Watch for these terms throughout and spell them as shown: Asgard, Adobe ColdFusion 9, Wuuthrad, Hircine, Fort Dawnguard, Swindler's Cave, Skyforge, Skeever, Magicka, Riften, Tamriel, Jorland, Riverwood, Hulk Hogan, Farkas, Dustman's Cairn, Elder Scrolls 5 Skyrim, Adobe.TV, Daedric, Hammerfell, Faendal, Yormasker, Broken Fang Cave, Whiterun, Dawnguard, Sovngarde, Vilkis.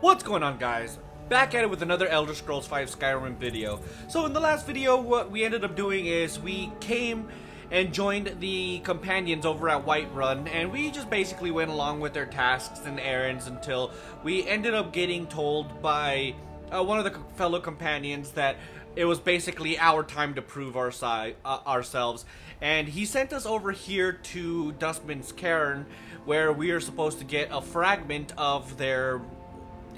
What's going on, guys? Back at it with another Elder Scrolls 5 Skyrim video. So in the last video, what we ended up doing is we came and joined the Companions over at Whiterun, and we just basically went along with their tasks and errands until we ended up getting told by one of the fellow Companions that it was basically our time to prove ourselves, and he sent us over here to Dustman's Cairn, where we are supposed to get a fragment of their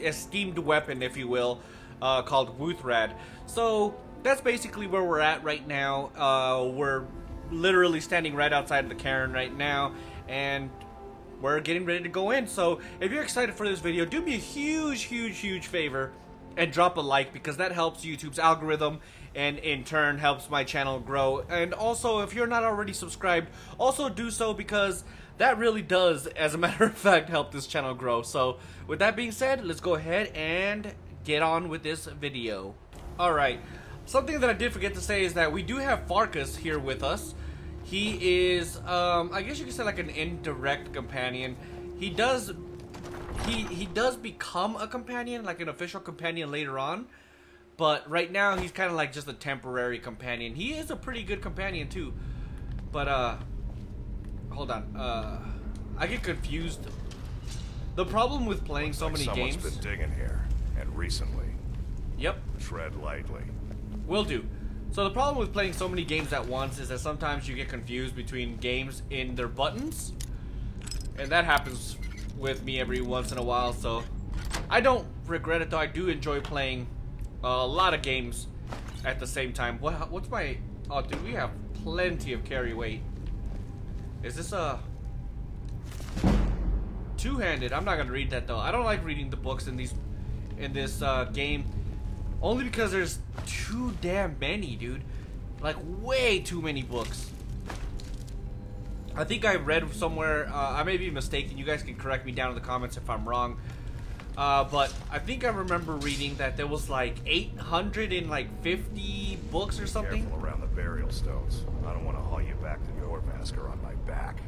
esteemed weapon, if you will, called Wuuthrad. So that's basically where we're at right now. We're literally standing right outside the cairn right now, and we're getting ready to go in. So if you're excited for this video, do me a huge favor and drop a like, because that helps YouTube's algorithm and in turn helps my channel grow. And also, if you're not already subscribed, also do so, because that really does, as a matter of fact, help this channel grow. So with that being said, let's go ahead and get on with this video. Alright, something that I did forget to say is that we do have Farkas here with us. He is, I guess you could say, like an indirect companion. He does become a companion, like an official companion later on, but right now he's kind of like just a temporary companion. He is a pretty good companion too, but hold on, I get confused. The problem with playing so many games. Someone's been digging here, and recently. Yep. Tread lightly. Will do. So the problem with playing so many games at once is that sometimes you get confused between games in their buttons, and that happens with me every once in a while. So I don't regret it, though. I do enjoy playing a lot of games at the same time. What's my? Oh, dude, we have plenty of carry weight. Is this a two-handed? I'm not gonna read that, though. I don't like reading the books in this game, only because there's too damn many, dude. Like, way too many books. I think I read somewhere, I may be mistaken, you guys can correct me down in the comments if I'm wrong, but I think I remember reading that there was like 850 books or something. Careful around the burial stones. I don't want to haul you back to Yormasker on my back.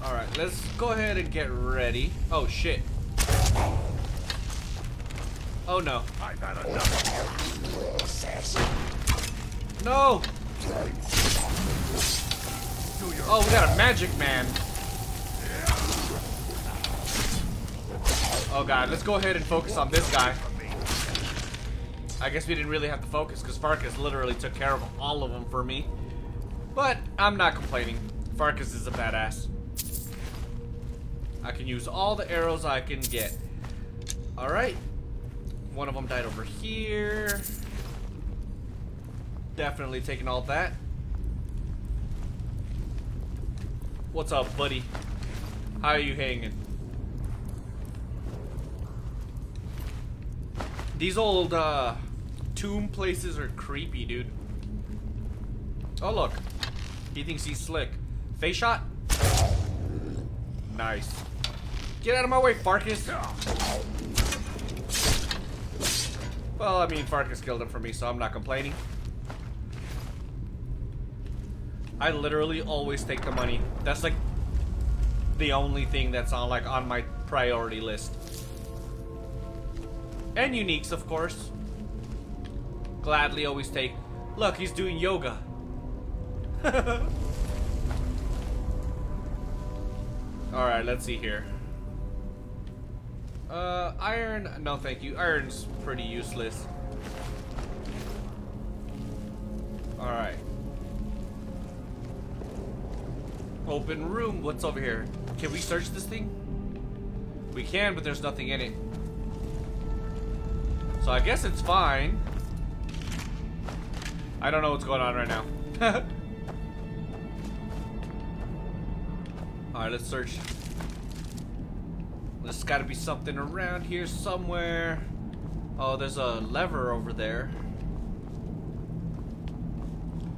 Alright, let's go ahead and get ready. Oh shit. Oh no. I've had enough. No! Oh, we got a magic man. Oh god, let's go ahead and focus on this guy. I guess we didn't really have to focus, because Farkas literally took care of all of them for me. But I'm not complaining. Farkas is a badass. I can use all the arrows I can get. Alright. One of them died over here. Definitely taking all that. What's up, buddy? How are you hanging? These old tomb places are creepy, dude. Oh look, he thinks he's slick. Face shot. Nice. Get out of my way, Farkas. Well, I mean, Farkas killed him for me, so I'm not complaining. I literally always take the money. That's like the only thing that's on, like, on my priority list. And uniques, of course. Gladly always take. Look, he's doing yoga. Alright, let's see here. Iron, no thank you. Iron's pretty useless. Alright. Open room. What's over here? Can we search this thing? We can, but there's nothing in it. So I guess it's fine. I don't know what's going on right now. Alright, let's search. There's gotta be something around here somewhere. Oh, there's a lever over there.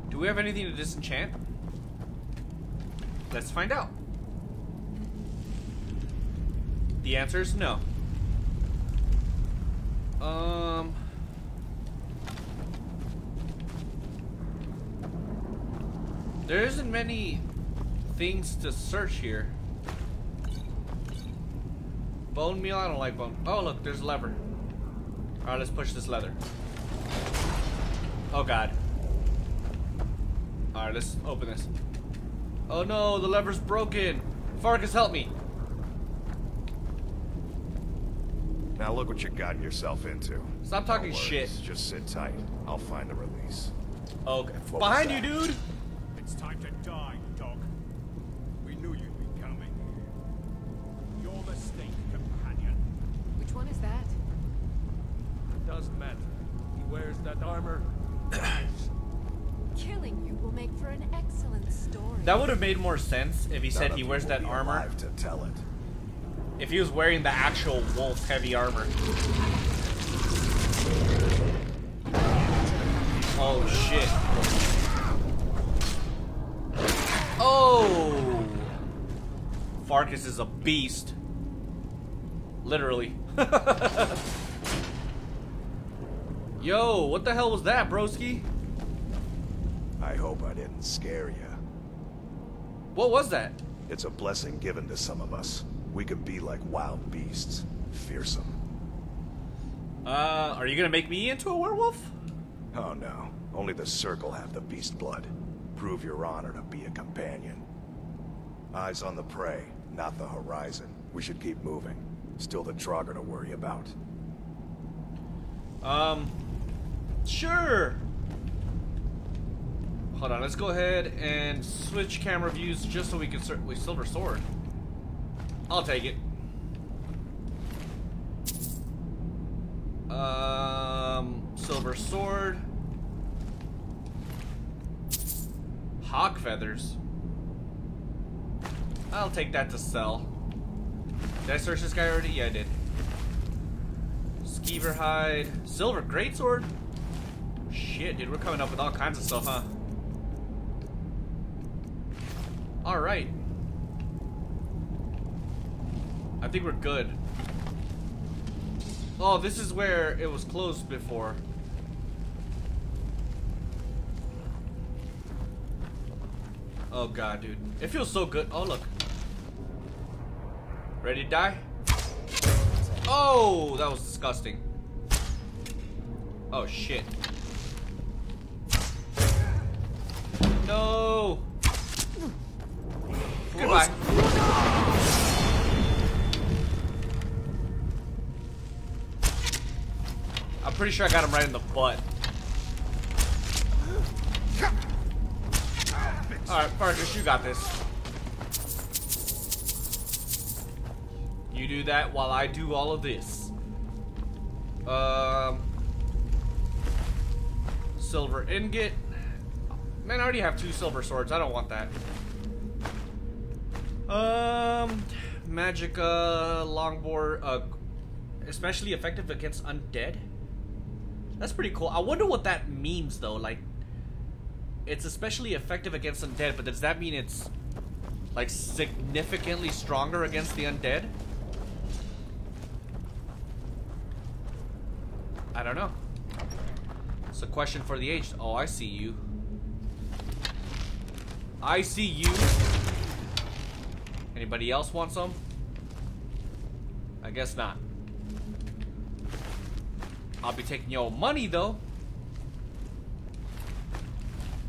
Do we have anything to disenchant? Let's find out. The answer is no. There isn't many things to search here. Bone meal? I don't like bone. Oh, look, there's a lever. All right, let's push this lever. Oh, God. All right, let's open this. Oh, no, the lever's broken. Farkas, help me. Now look what you've gotten yourself into. Stop talking shit. Just sit tight. I'll find the release. Okay. Behind you, dude! It's time to die, dog. We knew you'd be coming. Your mistake, companion. Which one is that? It doesn't matter. He wears that armor. Killing you will make for an excellent story. That would have made more sense if he said he wears that armor. I have to tell it. If he was wearing the actual wolf heavy armor. Oh shit. Oh! Farkas is a beast. Literally. Yo, what the hell was that, broski? I hope I didn't scare you. What was that? It's a blessing given to some of us. We could be like wild beasts, fearsome. Are you gonna make me into a werewolf? Oh no, only the Circle have the beast blood. Prove your honor to be a companion. Eyes on the prey, not the horizon. We should keep moving. Still the Draugr to worry about. Sure! Hold on, let's go ahead and switch camera views just so we can certainly Silver Sword. I'll take it. Silver Sword. Hawk Feathers. I'll take that to sell. Did I search this guy already? Yeah, I did. Skeever Hide. Silver Greatsword? Shit, dude, we're coming up with all kinds of stuff, huh? Alright. I think we're good. Oh, this is where it was closed before. Oh god, dude. It feels so good. Oh, look. Ready to die? Oh, that was disgusting. Oh, shit. No. Goodbye. I'm pretty sure I got him right in the butt. Alright, Farkas, you got this. You do that while I do all of this. Silver ingot. Man, I already have 2 silver swords. I don't want that. Magic, longboard, especially effective against undead. That's pretty cool. I wonder what that means, though. Like, it's especially effective against undead, but does that mean it's, like, significantly stronger against the undead? I don't know. It's a question for the aged. Oh, I see you. I see you. Anybody else want some? I guess not. I'll be taking your money, though.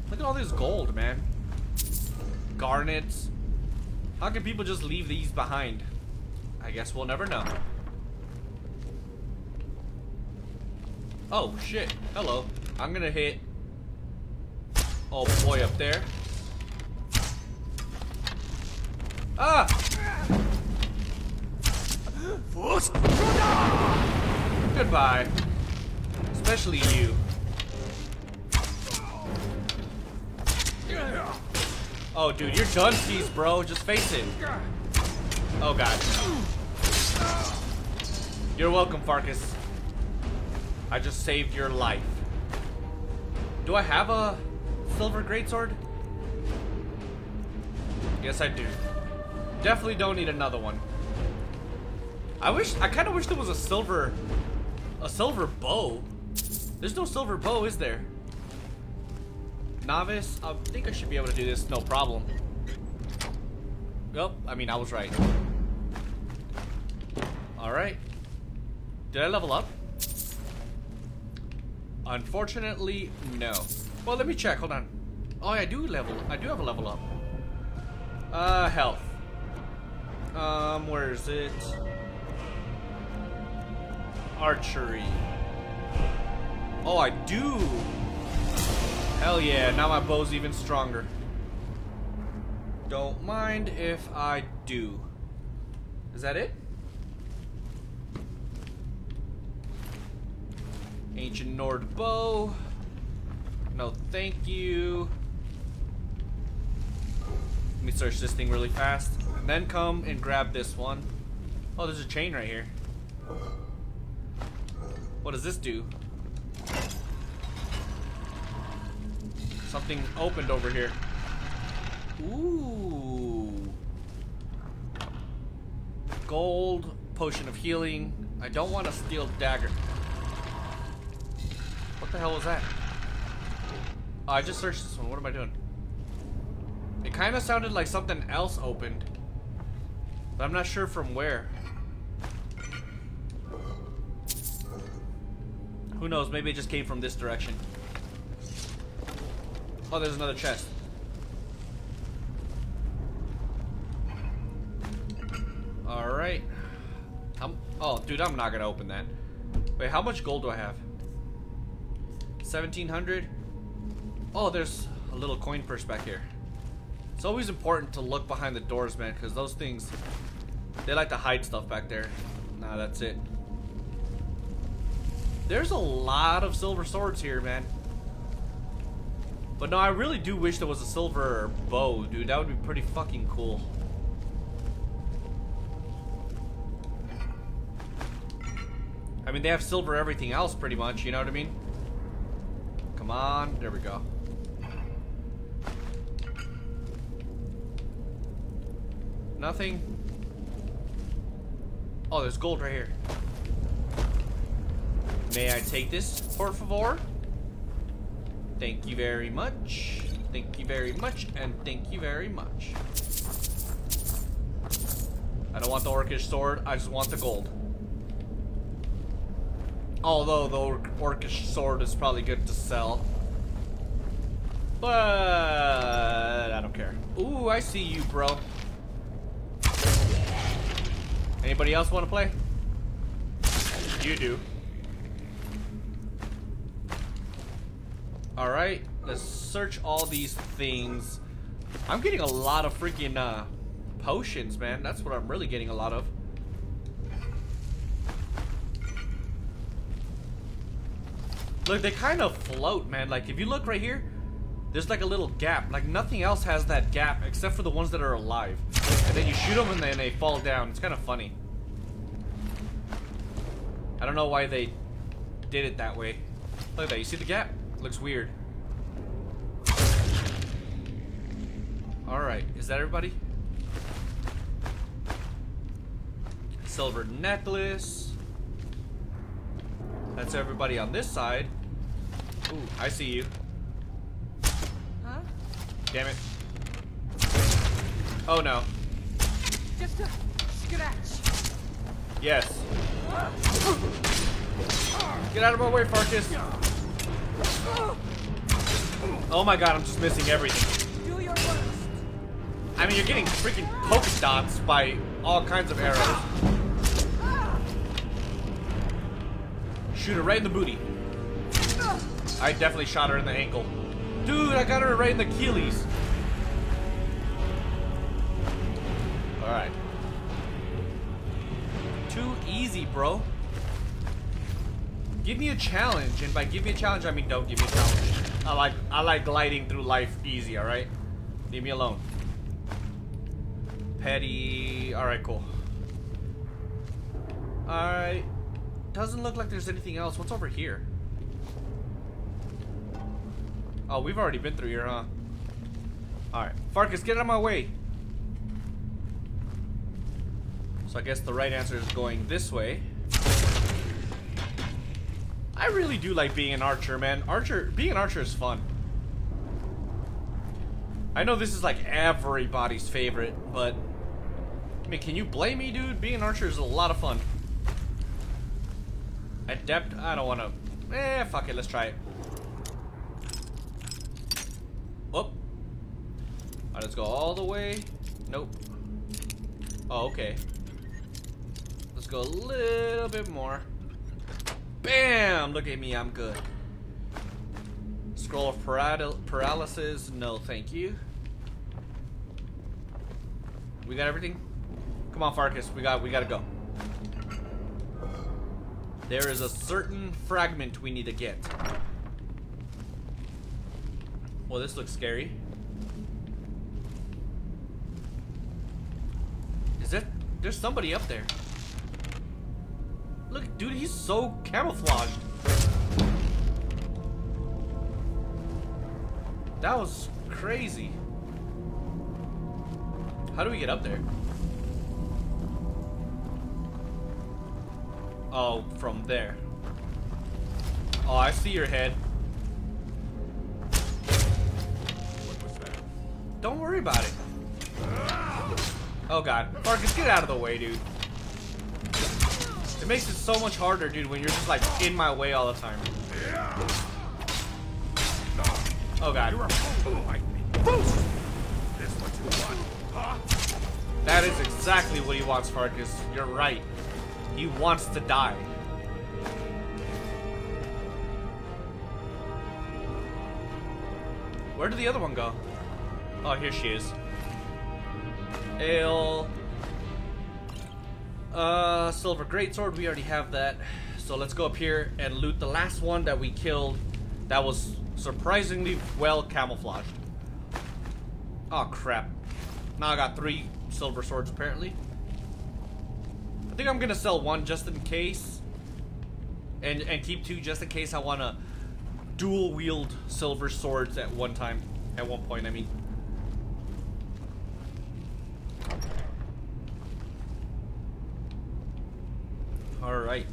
Look at all this gold, man. Garnets. How can people just leave these behind? I guess we'll never know. Oh, shit. Hello. I'm gonna hit... Oh, boy, up there. Ah! Goodbye. Especially you. Oh, dude, you're done, C's, bro. Just face it. Oh, God. You're welcome, Farkas. I just saved your life. Do I have a silver greatsword? Yes, I do. Definitely don't need another one. I kind of wish there was a silver bow. There's no silver bow, is there? Novice, I think I should be able to do this, no problem. Well, I mean, I was right. Alright. Did I level up? Unfortunately, no. Well, let me check. Hold on. Oh, yeah, I do have a level up. Health. Where is it? Archery. Oh, I do. Hell yeah, now my bow's even stronger. Don't mind if I do. Is that it? Ancient Nord bow. No, thank you. Let me search this thing really fast. And then come and grab this one. Oh, there's a chain right here. What does this do? Something opened over here. Ooh. Gold, potion of healing. I don't want a steel dagger. What the hell was that? Oh, I just searched this one. What am I doing? It kind of sounded like something else opened. But I'm not sure from where. Who knows? Maybe it just came from this direction. Oh, there's another chest. Alright. Oh, dude, I'm not gonna open that. Wait, how much gold do I have? 1,700? Oh, there's a little coin purse back here. It's always important to look behind the doors, man, because those things, they like to hide stuff back there. Nah, that's it. There's a lot of silver swords here, man. But no, I really do wish there was a silver bow, dude. That would be pretty fucking cool. I mean, they have silver everything else pretty much, you know what I mean? Come on, there we go. Nothing. Oh, there's gold right here. May I take this, por favor? Thank you very much. Thank you very much, and thank you very much. I don't want the orcish sword, I just want the gold. Although the orcish sword is probably good to sell. But I don't care. Ooh, I see you, bro. Anybody else want to play? You do. Alright, let's search all these things. I'm getting a lot of freaking potions, man. That's what I'm really getting a lot of. Look, they kind of float, man. Like, if you look right here, there's like a little gap. Like, nothing else has that gap except for the ones that are alive. And then you shoot them and then they fall down. It's kind of funny. I don't know why they did it that way. Look at that. You see the gap? Looks weird. Alright, is that everybody? Silver necklace. That's everybody on this side. Ooh, I see you. Huh? Damn it. Oh no. Just a scratch. Yes. Get out of my way, Farkas. Oh my god, I'm just missing everything. Do your worst. I mean, you're getting freaking poke dots by all kinds of arrows. Shoot her right in the booty. I definitely shot her in the ankle. Dude, I got her right in the Achilles. Alright. Too easy, bro. Give me a challenge, and by give me a challenge, I mean don't give me a challenge. I like gliding through life easy, alright? Leave me alone. Petty. Alright, cool. Alright. Doesn't look like there's anything else. What's over here? Oh, we've already been through here, huh? Alright. Farkas, get out of my way! So I guess the right answer is going this way. I really do like being an archer, man. Being an archer is fun. I know this is like everybody's favorite, but I mean, can you blame me, dude? Being an archer is a lot of fun. Adept? I don't want to. Fuck it. Let's try it. Whoop. Alright, let's go all the way. Nope. Oh, okay. Let's go a little bit more. Bam! Look at me. I'm good. Scroll of paralysis. No, thank you. We got everything? Come on, Farkas. We gotta go. There is a certain fragment we need to get. Well, this looks scary. Is that... There's somebody up there. Look, dude, he's so camouflaged. That was crazy. How do we get up there? Oh, from there. Oh, I see your head. What was that? Don't worry about it. Oh god. Farkas, get out of the way, dude. It makes it so much harder, dude, when you're just like in my way all the time. Oh god. That is exactly what he wants, Farkas. You're right. He wants to die. Where did the other one go? Oh, here she is. Ale. Silver Greatsword. We already have that. So let's go up here and loot the last one that we killed that was surprisingly well camouflaged. Oh, crap. Now I got 3 silver swords, apparently. I think I'm gonna sell 1 just in case, and keep 2 just in case I wanna dual wield silver swords at one time, at one point. I mean, all right,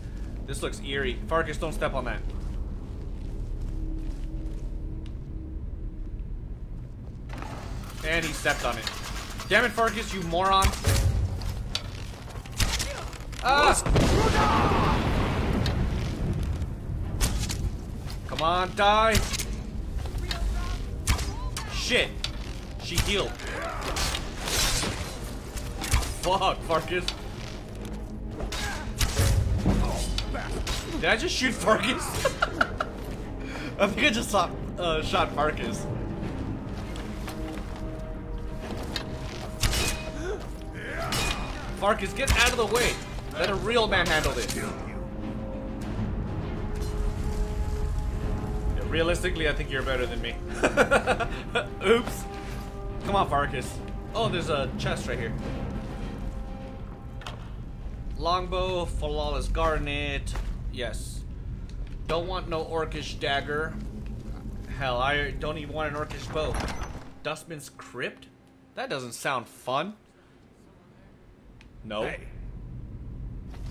this looks eerie. Farkas, don't step on that. And he stepped on it. Damn it, Farkas, you moron! Come on, die! Shit! She healed. Fuck, Farkas. Did I just shoot Farkas? I think I just shot Farkas. Farkas, get out of the way! Let a real man handle this. Yeah, realistically, I think you're better than me. Oops. Come on, Farkas. Oh, there's a chest right here. Longbow, Falala's Garnet. Yes. Don't want no orcish dagger. Hell, I don't even want an orcish bow. Dustman's Crypt? That doesn't sound fun. No. Hey.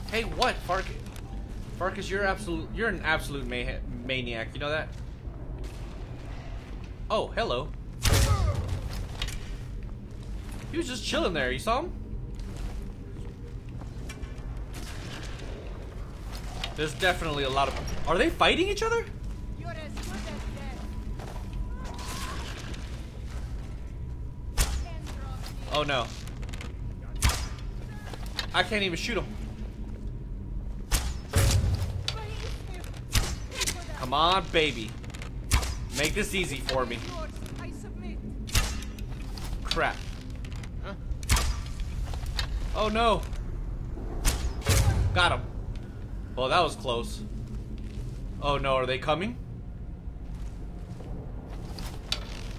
Hey, what, Farkas? Farkas, you're an absolute maniac. You know that? Oh, hello. He was just chilling there. You saw him? There's definitely a lot of. Are they fighting each other? You're as good as dead. Oh no! I can't even shoot him. Come on, baby. Make this easy for me. Crap. Huh? Oh, no. Got him. Well, that was close. Oh, no. Are they coming?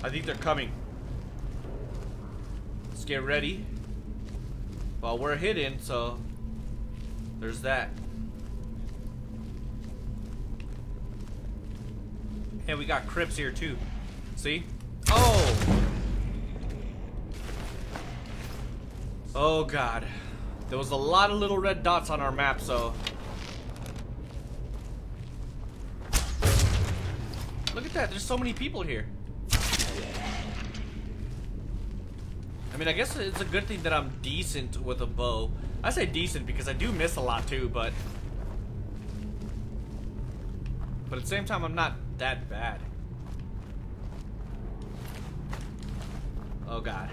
I think they're coming. Let's get ready. Well, we're hidden, so there's that. And we got crypts here too. See? Oh! Oh god. There was a lot of little red dots on our map, so. Look at that, there's so many people here. I mean, I guess it's a good thing that I'm decent with a bow. I say decent because I do miss a lot too, but But at the same time, I'm not that bad. Oh god.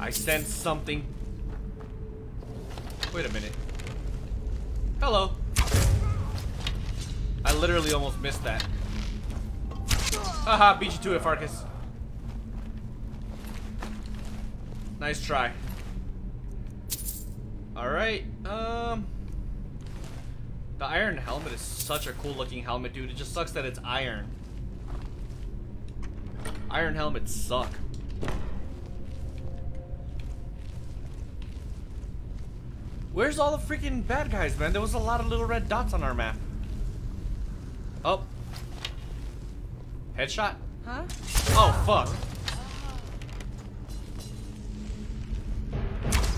I sense something. Wait a minute. Hello. I literally almost missed that. Haha, beat you to it, Farkas. Nice try. Alright, the iron helmet is such a cool looking helmet, dude. It just sucks that it's iron. Iron helmets suck. Where's all the freaking bad guys, man? There was a lot of little red dots on our map. Oh. Headshot. Huh? Oh, fuck.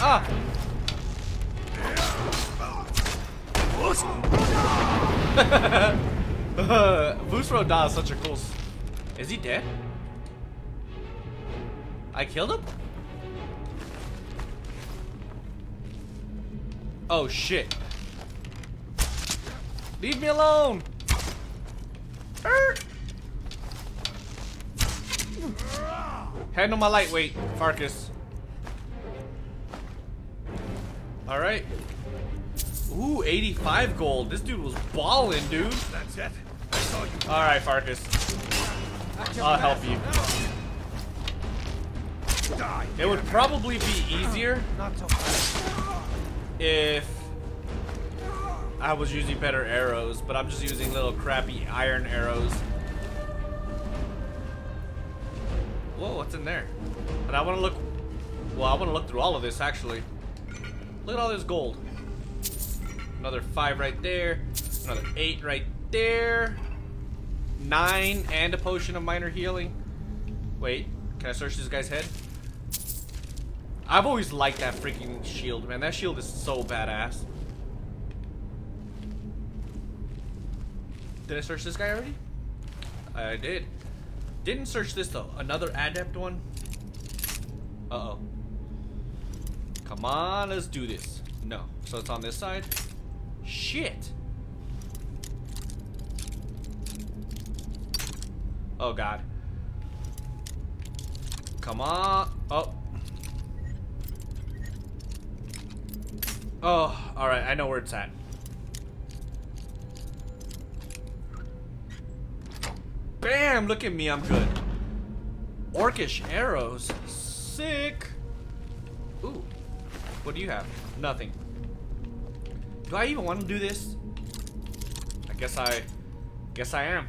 Ah! Wuuthrad is such a cool... Is he dead? I killed him? Oh, shit. Leave me alone! Handle my lightweight, Farkas. Alright. Ooh, 85 gold. This dude was ballin', dude. That's it. I saw you. Alright, Farkas. I'll help you. Die, it would probably be easier if I was using better arrows, but I'm just using little crappy iron arrows. Whoa, what's in there? And I want to look... Well, I want to look through all of this, actually. Look at all this gold. Another 5 right there. Another 8 right there. 9 and a potion of minor healing. Wait, can I search this guy's head? I've always liked that freaking shield, man. That shield is so badass. Did I search this guy already? I did. Didn't search this though. Another adept one. Uh oh. Come on, let's do this. No. So it's on this side. Shit. Oh god. Come on. Oh. Oh, alright. I know where it's at. Bam! Look at me, I'm good. Orcish arrows. Sick! Ooh. What do you have? Nothing. Do I even want to do this? I guess I am.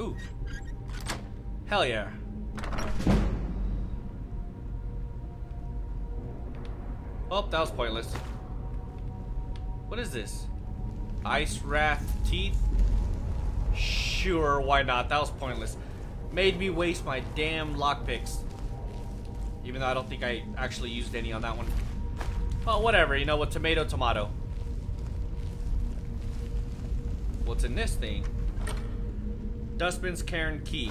Ooh. Hell yeah. Oh, that was pointless. What is this? Ice Wrath Teeth? Sure, why not? That was pointless. Made me waste my damn lockpicks. Even though I don't think I actually used any on that one. But whatever, you know what? Tomato, tomato. What's in this thing? Dustman's Cairn Key.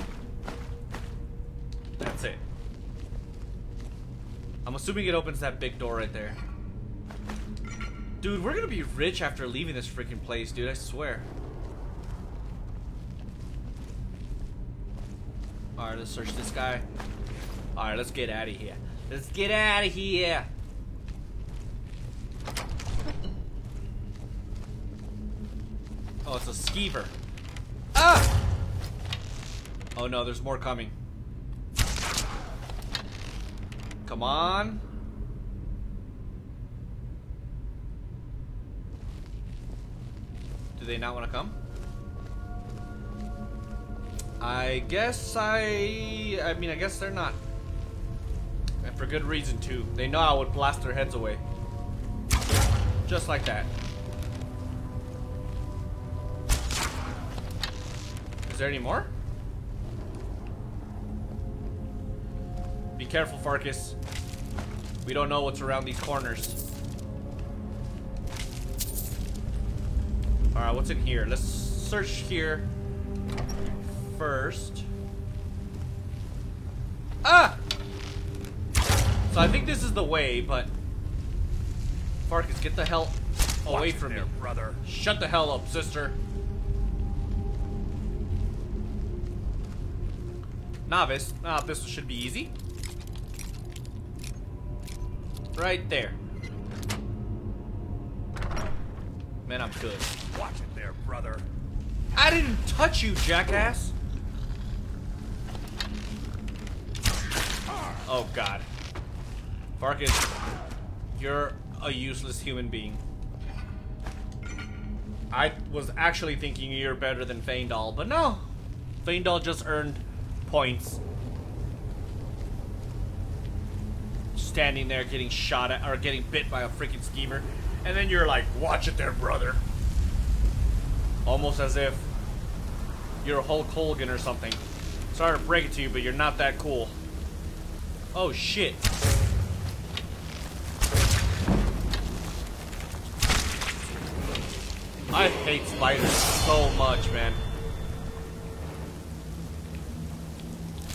That's it. I'm assuming it opens that big door right there. Dude, we're gonna be rich after leaving this freaking place, dude, I swear. Alright, let's search this guy. Alright, let's get out of here. Let's get out of here! Oh, it's a skeever. Ah! Oh no, there's more coming. Come on. Do they not want to come? I guess I guess they're not. And for good reason, too. They know I would blast their heads away. Just like that. Is there any more? Be careful, Farkas. We don't know what's around these corners. Alright, what's in here? Let's search here first. Ah! So I think this is the way, but... Farkas, get the hell away from me. Brother. Shut the hell up, sister. Novice. Ah, this should be easy. Right there. Man, I'm good. Watch it there, brother. I didn't touch you, jackass. Oh, God. Farkas, you're a useless human being. I was actually thinking you're better than Faendal, but no. Faendal just earned points. Standing there getting shot at, or getting bit by a freaking schemer. And then you're like, watch it there, brother. Almost as if you're Hulk Hogan or something. Sorry to break it to you, but you're not that cool. Oh, shit. I hate spiders so much, man.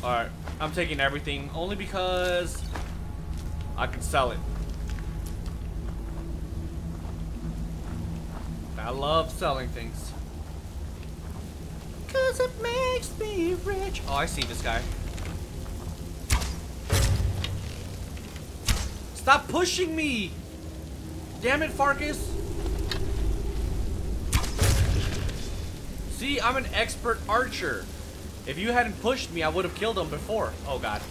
Alright, I'm taking everything only because I can sell it. I love selling things. Cause it makes me rich. Oh, I see this guy. Stop pushing me! Damn it, Farkas! See, I'm an expert archer. If you hadn't pushed me, I would have killed him before. Oh, God.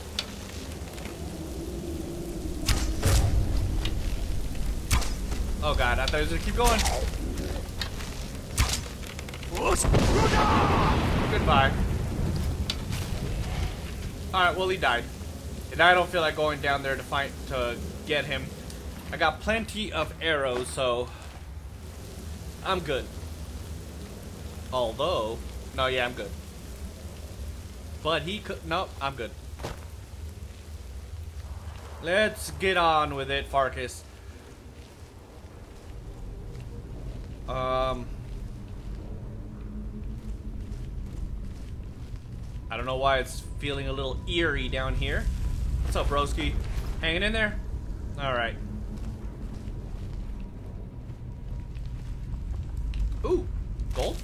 Oh, God. I thought he was gonna keep going. Goodbye. Alright, well, he died. And I don't feel like going down there to fight to get him. I got plenty of arrows, so I'm good. Although, no, yeah, I'm good. But he could, no, I'm good. Let's get on with it, Farkas. I don't know why it's feeling a little eerie down here. What's up, broski? Hanging in there? Alright. Ooh, gold?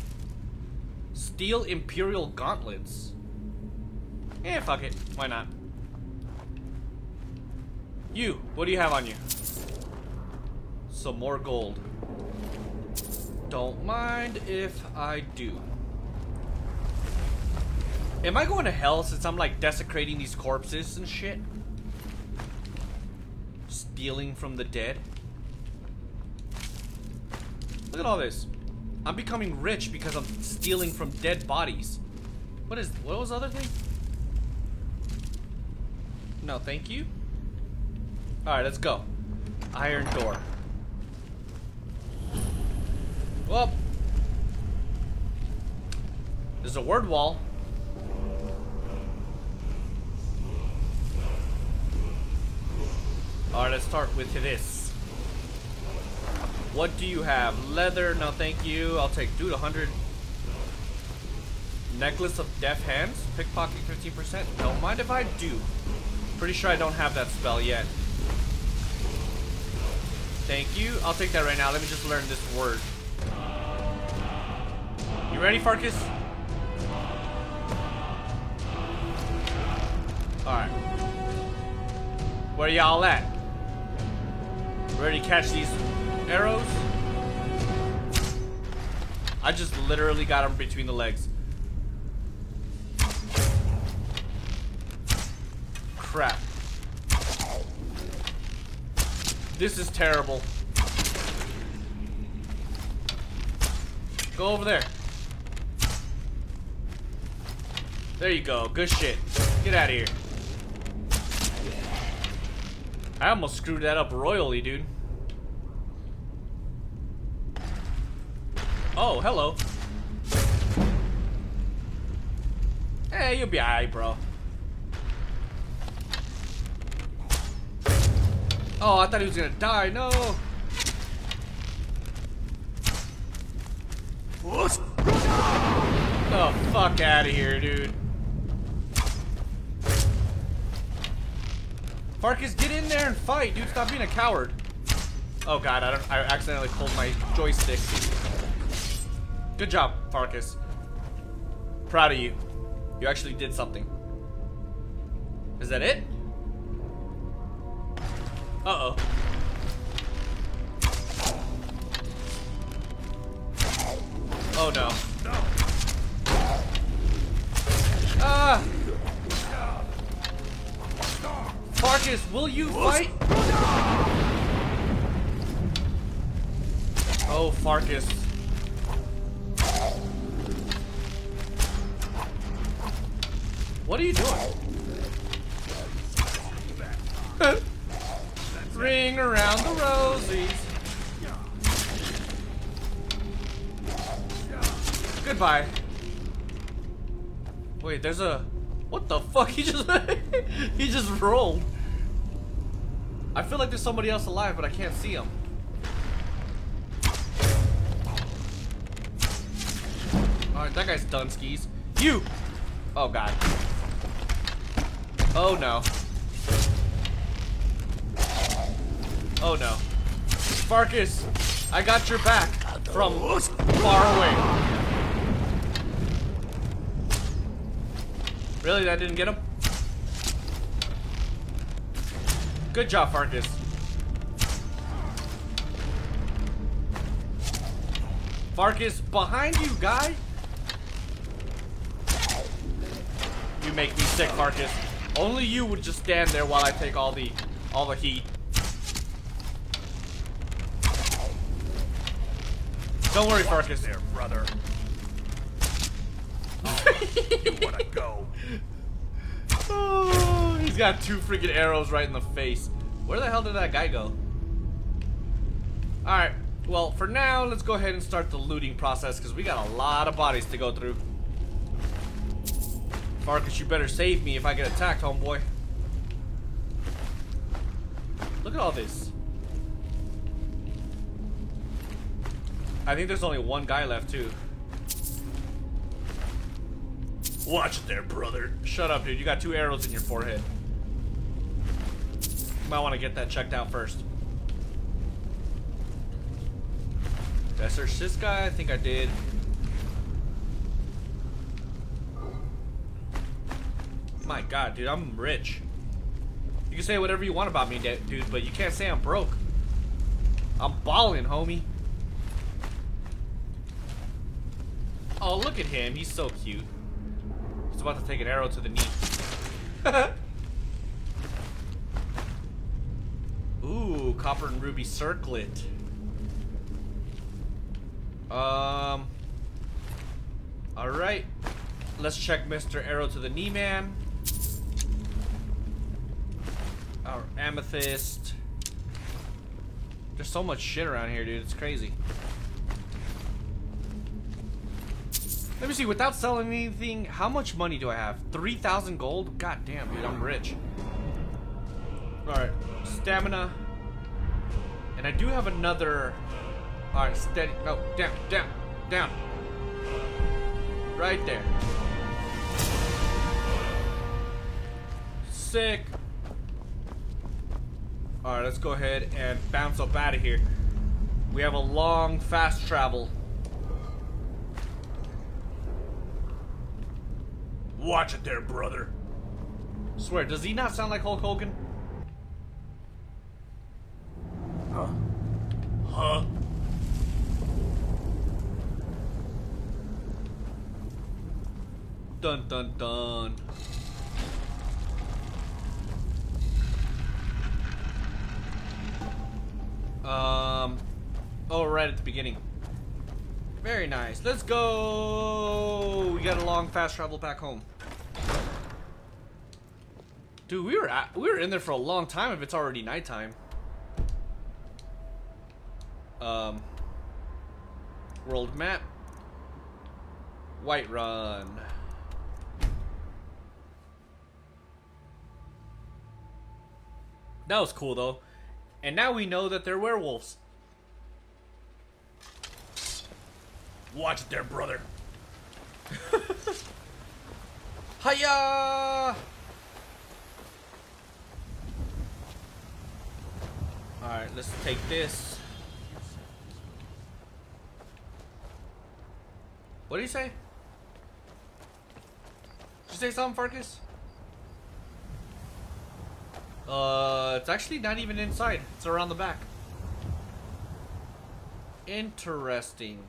Steel Imperial Gauntlets. Eh, fuck it. Why not? You, what do you have on you? Some more gold. Don't mind if I do. Am I going to hell since I'm like desecrating these corpses and shit? Stealing from the dead? Look at all this. I'm becoming rich because I'm stealing from dead bodies. What was the other thing? No, thank you. Alright, let's go. Iron door. Well, there's a word wall. Alright, let's start with this. What do you have? Leather? No, thank you. I'll take, dude, 100. Necklace of Deaf Hands. Pickpocket 15%. Don't mind if I do. Pretty sure I don't have that spell yet. Thank you. I'll take that right now. Let me just learn this word. You ready, Farkas? Alright. Where y'all at? Ready to catch these arrows? I just literally got him between the legs. Crap. This is terrible. Go over there. There you go. Good shit. Get out of here. I almost screwed that up royally, dude. Oh, hello. Hey, you'll be alright, bro. Oh, I thought he was gonna die. No. Get the fuck out of here, dude. Farkas, get in there and fight, dude. Stop being a coward. Oh god, I accidentally pulled my joystick. Good job, Farkas. Proud of you. You actually did something. Is that it? Uh-oh. Oh no. Ah! Farkas, will you fight? Oh, Farkas. What are you doing? Ring around the rosies. Goodbye. Wait, there's a... What the fuck? He just... he just rolled. I feel like there's somebody else alive, but I can't see him. Alright, that guy's done skis. You! Oh god. Oh no. Oh no. Farkas, I got your back from far away. Really, that didn't get him? Good job, Farkas. Farkas, behind you, guy! You make me sick, Farkas. Only you would just stand there while I take all the heat. Don't worry, Farkas. There, brother. You wanna go? Oh, he's got two freaking arrows right in the face. Where the hell did that guy go? Alright, well, for now, let's go ahead and start the looting process because we got a lot of bodies to go through. Farkas, you better save me if I get attacked, homeboy. Look at all this. I think there's only one guy left, too. Watch it there, brother. Shut up, dude. You got two arrows in your forehead. Might want to get that checked out first. Did I search this guy? I think I did. My god, dude. I'm rich. You can say whatever you want about me, dude, but you can't say I'm broke. I'm ballin', homie. Oh, look at him. He's so cute. He's about to take an arrow to the knee. Ooh, copper and ruby circlet. Alright. Let's check Mr. Arrow to the Knee Man. Our amethyst. There's so much shit around here, dude. It's crazy. Let me see, without selling anything, how much money do I have? 3,000 gold? God damn, dude, I'm rich. Alright, stamina. And I do have another... Alright, steady. No, down, down, down. Right there. Sick. Alright, let's go ahead and bounce up out of here. We have a long, fast travel. Watch it there, brother. Swear, does he not sound like Hulk Hogan? Huh? Huh? Dun dun dun. Oh, right at the beginning. Very nice. Let's go. We got a long, fast travel back home. Dude, we were in there for a long time if it's already nighttime. World map. Whiterun. That was cool though. And now we know that they're werewolves. Watch it there, brother. Hiya! Alright, let's take this. What did you say? Did you say something, Farkas? It's actually not even inside. It's around the back. Interesting.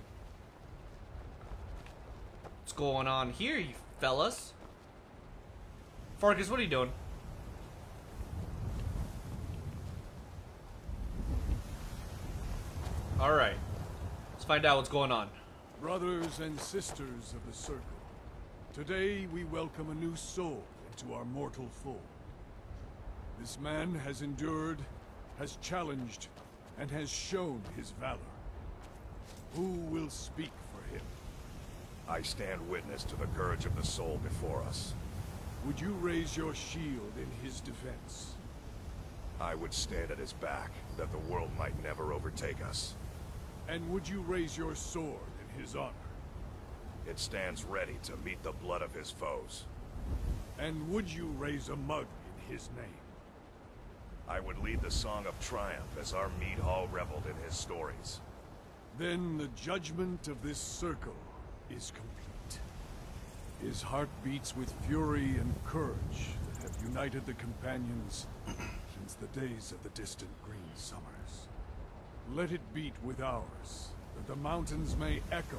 What's going on here, you fellas? Farkas, what are you doing? Alright. Let's find out what's going on. Brothers and sisters of the Circle, today we welcome a new soul into our mortal fold. This man has endured, has challenged, and has shown his valor. Who will speak for him? I stand witness to the courage of the soul before us. Would you raise your shield in his defense? I would stand at his back, that the world might never overtake us. And would you raise your sword in his honor? It stands ready to meet the blood of his foes. And would you raise a mug in his name? I would lead the Song of Triumph as our mead hall reveled in his stories. Then the judgment of this circle is complete. His heart beats with fury and courage that have united the companions since the days of the distant green summers. Let it beat with ours, that the mountains may echo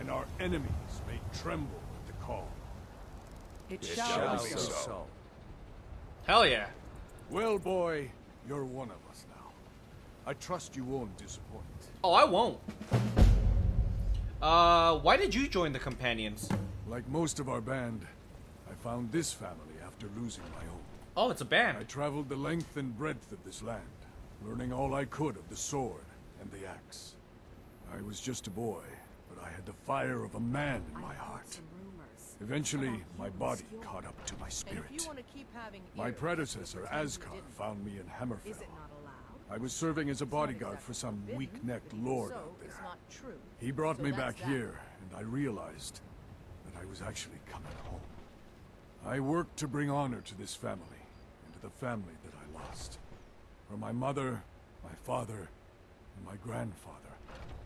and our enemies may tremble at the call. It shall be so. Hell yeah. Well, boy, you're one of us now. I trust you won't disappoint. Oh, I won't. Why did you join the Companions? Like most of our band, I found this family after losing my home. Oh, it's a band. I traveled the length and breadth of this land, learning all I could of the sword and the axe. I was just a boy, but I had the fire of a man in my heart. Eventually, my body caught up to my spirit. My predecessor, Asgard, found me in Hammerfell. I was serving as a bodyguard for some weak-necked lord out there. He brought me back here, and I realized that I was actually coming home. I worked to bring honor to this family, and to the family that I lost. For my mother, my father, and my grandfather.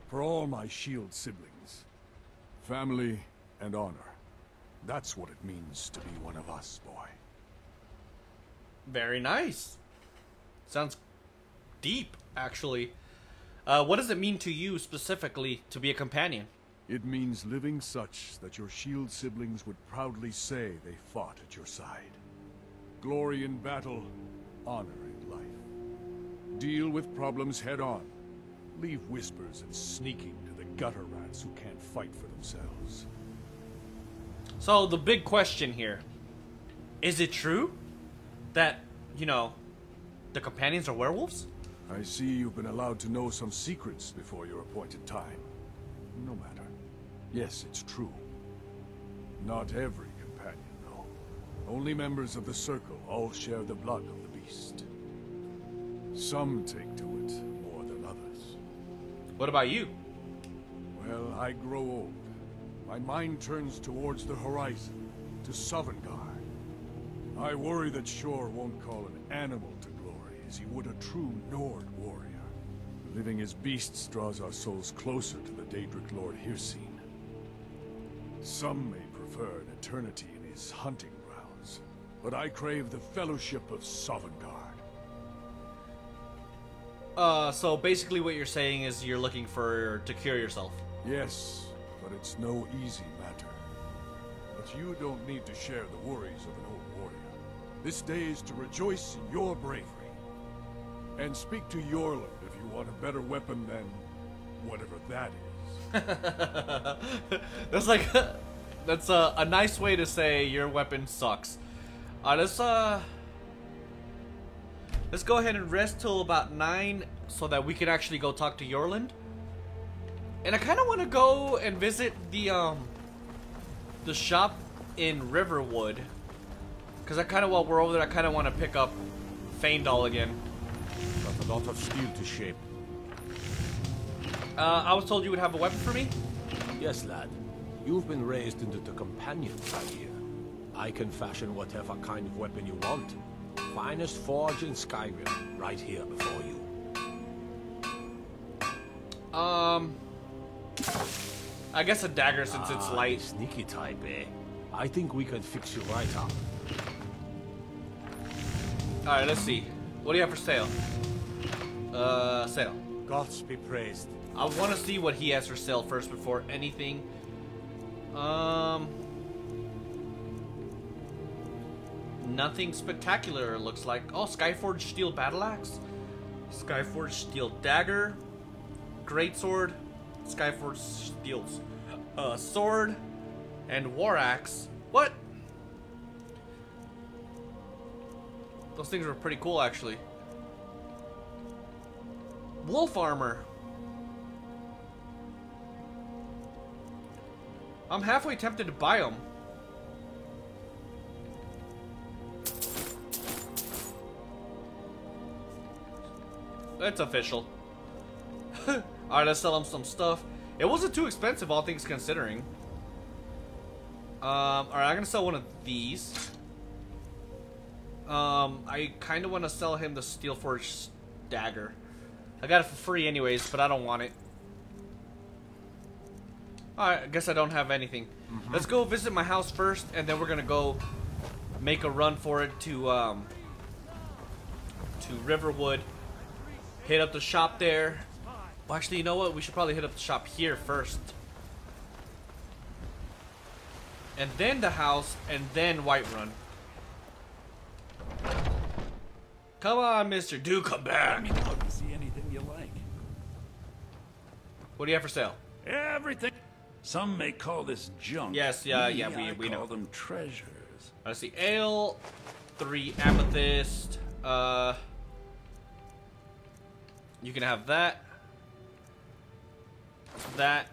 For all my shield siblings. Family and honor. That's what it means to be one of us, boy. Very nice. Sounds deep, actually. What does it mean to you specifically to be a companion? It means living such that your shield siblings would proudly say they fought at your side. Glory in battle, honor in life. Deal with problems head on. Leave whispers and sneaking to the gutter rats who can't fight for themselves. So the big question here, is it true that, you know, the companions are werewolves? I see you've been allowed to know some secrets before your appointed time. No matter. Yes, it's true. Not every companion, though. Only members of the Circle all share the blood of the beast. Some take to it more than others. What about you? Well, I grow old. My mind turns towards the horizon, to Sovngarde. I worry that Shor won't call an animal to glory as he would a true Nord warrior. Living as beasts draws our souls closer to the Daedric Lord Hircine. Some may prefer an eternity in his hunting grounds, but I crave the fellowship of Sovngarde. So basically what you're saying is you're looking to cure yourself. Yes. But it's no easy matter. But you don't need to share the worries of an old warrior. This day is to rejoice in your bravery. And speak to Jorland if you want a better weapon than whatever that is. That's like, that's a nice way to say your weapon sucks. Let's go ahead and rest till about 9 so that we can actually go talk to Jorland. And I kind of want to go and visit the shop in Riverwood, because I kind of, while we're over there, I kind of want to pick up Faendal again. Got a lot of steel to shape. I was told you would have a weapon for me? Yes, lad. You've been raised into the companions, I hear. I can fashion whatever kind of weapon you want. Finest forge in Skyrim, right here before you. I guess a dagger since it's light. Sneaky type, eh? I think we can fix you right up. Alright, let's see. What do you have for sale? Sale. Gods be praised. I want to see what he has for sale first before anything. Nothing spectacular, looks like. Oh, Skyforge Steel Battle Axe. Skyforge Steel Dagger. Greatsword. Skyforge Steel's Sword. And War Axe. What? Those things were pretty cool, actually. Wolf Armor. I'm halfway tempted to buy them. It's official. Alright, let's sell him some stuff. It wasn't too expensive, all things considering. Alright, I'm gonna sell one of these. I kind of want to sell him the Steelforge Dagger. I got it for free anyways, but I don't want it. Alright, I guess I don't have anything. Let's go visit my house first, and then we're gonna go make a run for it to Riverwood. Hit up the shop there. Well, actually, you know what? We should probably hit up the shop here first. And then the house, and then Whiterun. Come on, mister. Do come back. I can see anything you like. What do you have for sale? Everything. Some may call this junk. Yes, we know. Call them treasures. I see ale, 3 amethyst. You can have that. That.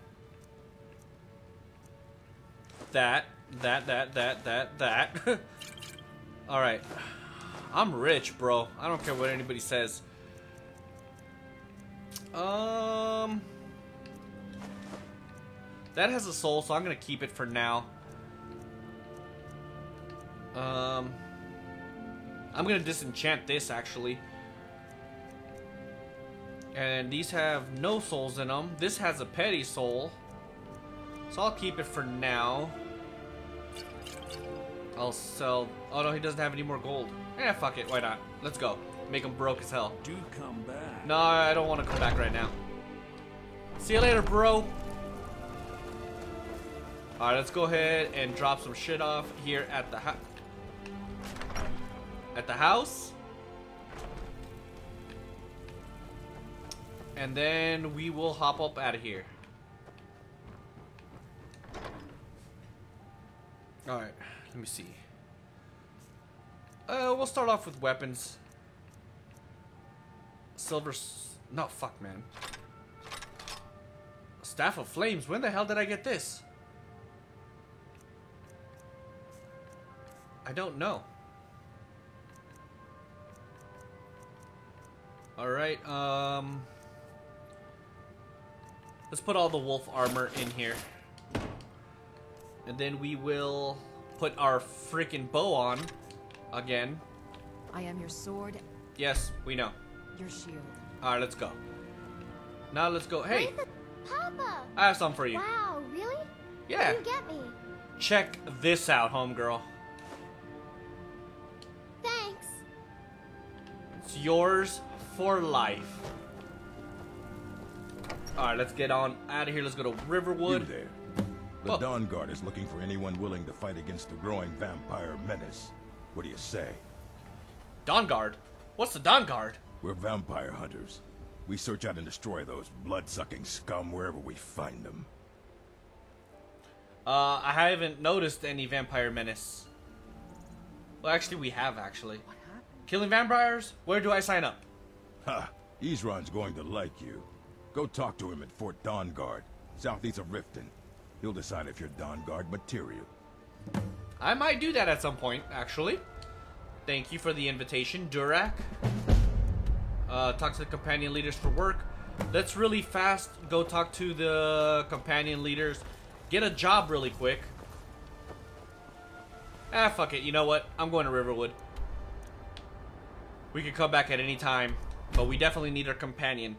All right. I'm rich, bro. I don't care what anybody says. That has a soul, so I'm gonna keep it for now. I'm gonna disenchant this, actually. And these have no souls in them. This has a petty soul, so I'll keep it for now. I'll sell. Oh no, he doesn't have any more gold. Eh, fuck it. Why not? Let's go. Make him broke as hell. Do come back. No, I don't want to come back right now. See you later, bro. All right, let's go ahead and drop some shit off here at the house. And then we will hop up out of here. All right, let me see. We'll start off with weapons. No, fuck, man. Staff of Flames. When the hell did I get this? I don't know. All right. Let's put all the wolf armor in here. And then we will put our freaking bow on again. I am your sword. Yes, we know. Your shield. Alright, let's go. Now let's go. Hey! Papa! I have something for you. Wow, really? Yeah. What did you get me? Check this out, homegirl. Thanks. It's yours for life. Alright, let's get on out of here. Let's go to Riverwood. You there. The Dawnguard is looking for anyone willing to fight against the growing vampire menace. What do you say? Dawnguard? What's the Dawnguard? We're vampire hunters. We search out and destroy those blood-sucking scum wherever we find them. I haven't noticed any vampire menace. Well, actually, we have, actually. What happened? Killing vampires? Where do I sign up? Ha! Izran's going to like you. Go talk to him at Fort Dawnguard, southeast of Riften. He'll decide if you're Dawnguard material. I might do that at some point, actually. Thank you for the invitation, Durak. Talk to the companion leaders for work. Let's really fast go talk to the companion leaders. Get a job really quick. Ah, fuck it. You know what? I'm going to Riverwood. We could come back at any time, but we definitely need our companion.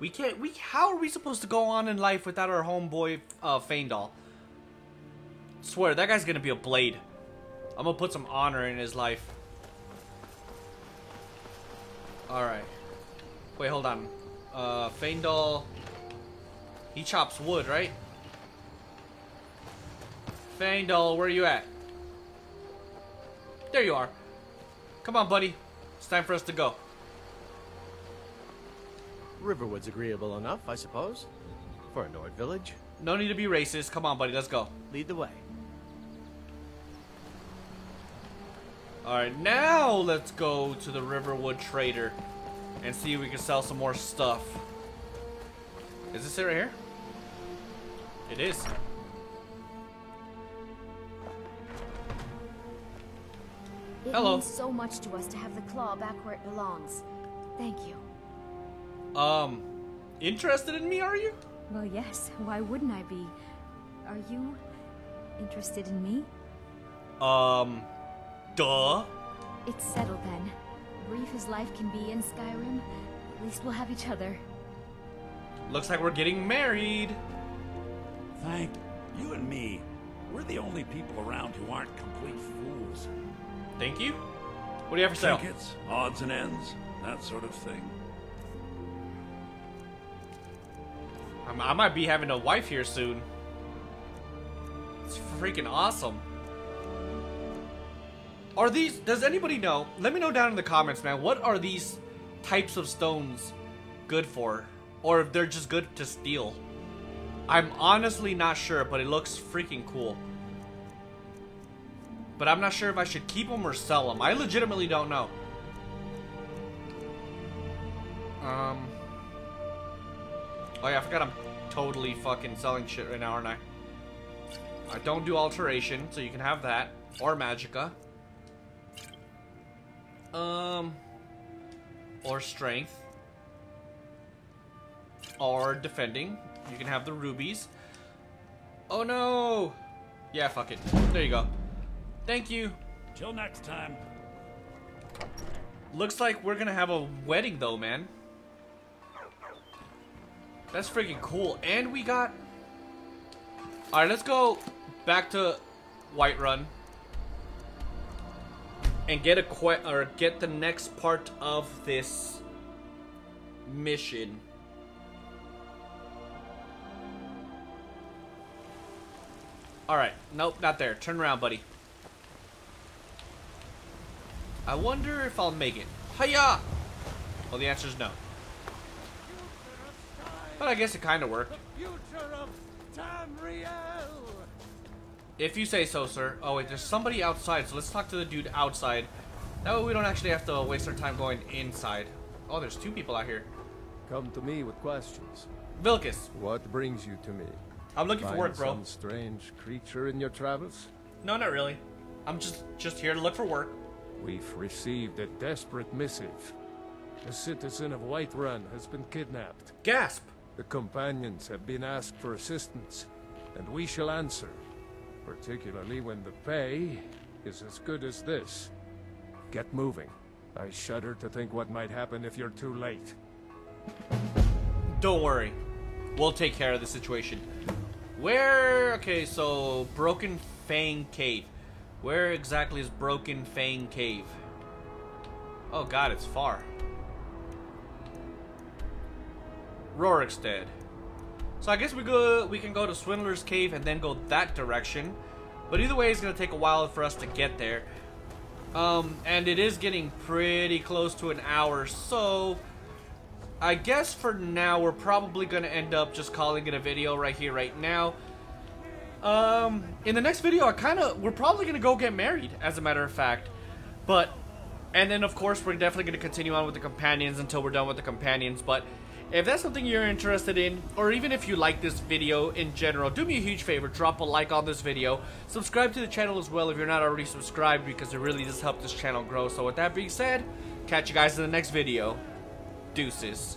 We can't, how are we supposed to go on in life without our homeboy, Faendal? Swear, that guy's gonna be a blade. I'm gonna put some honor in his life. Alright. Wait, hold on. Faendal... He chops wood, right? Faendal, where are you at? There you are. Come on, buddy. It's time for us to go. Riverwood's agreeable enough, I suppose, for a Nord village. No need to be racist. Come on, buddy. Let's go. Lead the way. Alright, now let's go to the Riverwood trader and see if we can sell some more stuff. Is this it right here? It is. It Hello. Means so much to us to have the claw back where it belongs. Thank you. Interested in me, are you? Well, yes. Why wouldn't I be? Are you interested in me? Duh. It's settled then. Brief as life can be in Skyrim, at least we'll have each other. Looks like we're getting married. Thank you and me. We're the only people around who aren't complete fools. Thank you? What do you have for sale? Tickets, odds and ends, that sort of thing. I might be having a wife here soon. It's freaking awesome. Are these... Does anybody know? Let me know down in the comments, man. What are these types of stones good for? Or if they're just good to steal. I'm honestly not sure, but it looks freaking cool. But I'm not sure if I should keep them or sell them. I legitimately don't know. Oh yeah, I forgot I'm totally fucking selling shit right now, aren't I? I don't do alteration, so you can have that. Or magicka. Or strength. Or defending. You can have the rubies. Oh no! Yeah, fuck it. There you go. Thank you. Till next time. Looks like we're gonna have a wedding though, man. That's freaking cool. And we got... Alright, let's go back to Whiterun. And get a get the next part of this mission. Alright. Nope, not there. Turn around, buddy. I wonder if I'll make it. Hiya! Well, the answer is no. But I guess it kind of worked. The future of Tamriel. If you say so, sir. Oh wait, there's somebody outside, so let's talk to the dude outside. That way we don't actually have to waste our time going inside. Oh, there's two people out here. Come to me with questions. Vilkis. What brings you to me? I'm looking for work, bro. Some strange creature in your travels? No, not really. I'm just here to look for work. We've received a desperate missive. A citizen of Whiterun has been kidnapped. Gasp! The Companions have been asked for assistance, and we shall answer, particularly when the pay is as good as this. Get moving. I shudder to think what might happen if you're too late. Don't worry. We'll take care of the situation. Where... Okay, so... Broken Fang Cave. Where exactly is Broken Fang Cave? Oh god, it's far. Rorik's dead. So I guess we can go to Swindler's Cave and then go that direction. But either way, it's going to take a while for us to get there. And it is getting pretty close to an hour, so... I guess for now, we're probably going to end up just calling it a video right here, right now. In the next video, we're probably going to go get married, as a matter of fact. But... And then, of course, we're definitely going to continue on with the Companions until we're done with the Companions, but... If that's something you're interested in, or even if you like this video in general, do me a huge favor, drop a like on this video, subscribe to the channel as well if you're not already subscribed, because it really does help this channel grow. So with that being said, catch you guys in the next video. Deuces.